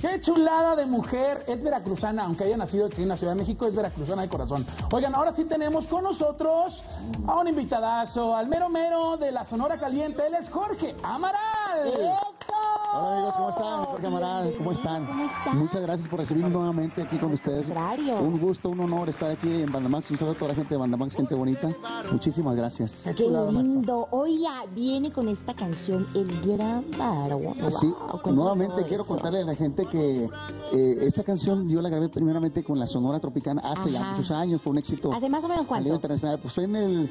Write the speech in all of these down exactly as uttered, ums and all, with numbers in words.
Qué chulada de mujer, es veracruzana, aunque haya nacido aquí en la Ciudad de México, es veracruzana de corazón. Oigan, ahora sí tenemos con nosotros a un invitadazo, al mero mero de la Sonora Caliente, él es Jorge Amaral. Hola amigos, ¿cómo están? Jorge Amaral, ¿cómo están? ¿Cómo están? Muchas gracias por recibirme nuevamente aquí con ustedes. Un gusto, un honor estar aquí en Bandamax. Un saludo a toda la gente de Bandamax, gente bonita. Muchísimas gracias. Qué lindo. Oiga, viene con esta canción El Gran Varón. Sí, nuevamente quiero contarle a la gente que eh, esta canción yo la grabé primeramente con la Sonora Tropicana hace ya muchos años. Fue un éxito. ¿Hace más o menos cuánto? Internacional. Pues fue en el,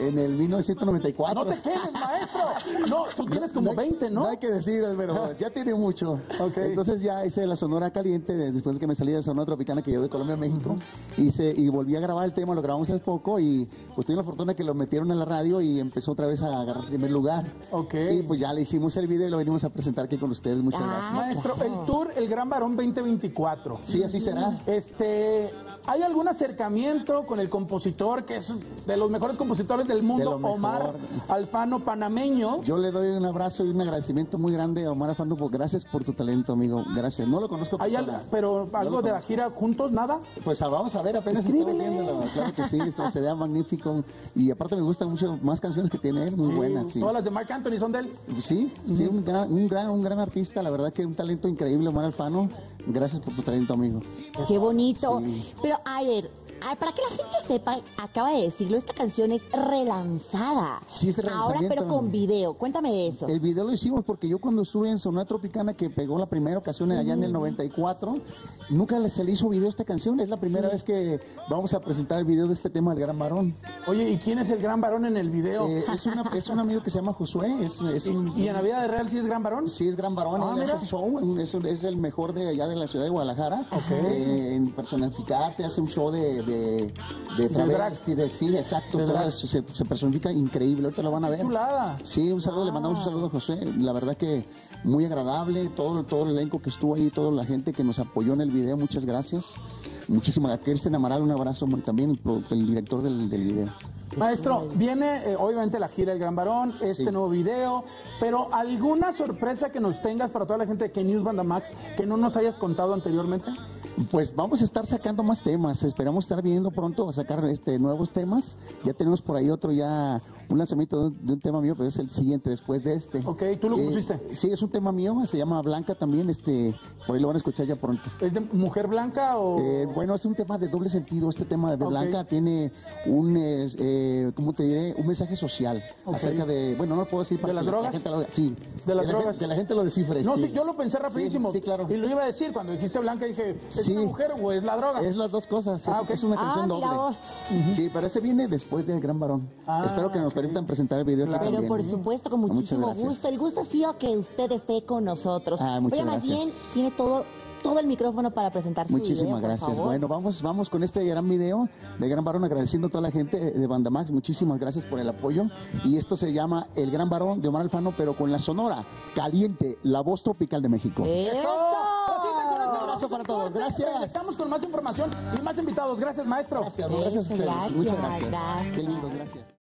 en el mil novecientos noventa y cuatro. No te quedes, maestro. No, tú tienes como veinte, ¿no? No hay que decir, pero ya tiene mucho. Okay. Entonces ya hice la Sonora Caliente, después que me salí de Sonora Tropicana, que yo de Colombia a México, hice, y volví a grabar el tema, lo grabamos hace poco, y pues tuve la fortuna que lo metieron en la radio y empezó otra vez a agarrar primer lugar. Okay. Y pues ya le hicimos el video y lo venimos a presentar aquí con ustedes. Muchas ah, gracias. Maestro, el tour El Gran Varón veinte veinticuatro. Sí, así será. Este, ¿hay algún acercamiento con el compositor, que es de los mejores compositores del mundo, de Omar Alfano, panameño? Yo le doy un abrazo y un agradecimiento muy grande a Omar Alfano, pues gracias por tu talento, amigo. Gracias. No lo conozco. ¿Hay algo, pero algo no de la gira juntos? ¿Nada? Pues vamos a ver, apenas estamos viéndolo. Claro que sí, esto sería magnífico. Y aparte me gustan mucho más canciones que tiene él, muy sí, buenas. Sí. Todas las de Mark Anthony son de él. Sí, sí, un gran, un gran, un gran artista, la verdad que un talento increíble, Omar Alfano. Gracias por tu talento, amigo. Qué bonito. Sí. Pero a ver, para que la gente sepa, acaba de decirlo, esta canción es relanzada. Sí, es relanzada. Ahora, pero con video. Cuéntame de eso. El video lo hicimos porque yo cuando estuve en Sonora Tropicana, que pegó la primera ocasión allá mm. en el noventa y cuatro, nunca se le hizo video a esta canción. Es la primera sí. vez que vamos a presentar el video de este tema, El Gran Varón. Oye, ¿y quién es el Gran Varón en el video? Eh, es, una, es un amigo que se llama Josué. Es, es un, ¿Y, ¿Y en la vida de real sí es Gran Varón? Sí, es Gran Varón. Ah, es, show, es, es el mejor de allá de la ciudad de Guadalajara. Okay. Eh, en personificarse, hace un show de... de de, de, de drag, sí, de, sí, exacto, de drag. Se, se personifica increíble, ahorita lo van a ver. Chulada. Sí, un saludo, ah. le mandamos un saludo a José, la verdad que muy agradable, todo, todo el elenco que estuvo ahí, toda la gente que nos apoyó en el video, muchas gracias, muchísimas gracias. Kirsten Amaral, un abrazo también, el, el director del, del video. Maestro, viene eh, obviamente la gira El Gran Varón, este sí. nuevo video, pero ¿alguna sorpresa que nos tengas para toda la gente de Qué News Bandamax que no nos hayas contado anteriormente? Pues vamos a estar sacando más temas, esperamos estar viniendo pronto a sacar este, nuevos temas, ya tenemos por ahí otro ya... un lanzamiento de, de un tema mío, pero es el siguiente después de este. Ok, ¿tú lo eh, pusiste? Sí, es un tema mío, se llama Blanca también, este, por ahí lo van a escuchar ya pronto. ¿Es de mujer blanca o...? Eh, bueno, es un tema de doble sentido, este tema de Blanca okay. tiene un, eh, ¿cómo te diré? Un mensaje social okay. acerca de, bueno, no lo puedo decir para ¿De las que drogas? La gente lo, sí, de las de la drogas. Gente, de la gente lo descifre. No, sí, sí, yo lo pensé rapidísimo. Sí, sí, claro. Y lo iba a decir, cuando dijiste Blanca dije, ¿es sí. una mujer o es la droga? Es las dos cosas, ah, es, okay. es una canción ah, doble. Uh-huh. Sí, pero ese viene después del Gran Varón. Ah. Espero que nos permitan presentar el video. Claro, pero por supuesto, con muchísimo gusto. El gusto ha sido que usted esté con nosotros. Ah, muchas Oye, gracias. Más bien, tiene todo, todo el micrófono para presentar su Muchísimas video, gracias. Favor. Bueno, vamos, vamos con este gran video de Gran Varón, agradeciendo a toda la gente de Bandamax. Muchísimas gracias por el apoyo. Y esto se llama El Gran Varón de Omar Alfano, pero con la Sonora Caliente, la voz tropical de México. ¡Eso! Para todos, gracias. Estamos con más información y más invitados. Gracias, maestro. Gracias, gracias a ustedes. Gracias, Muchas gracias. gracias. Qué lindo, gracias.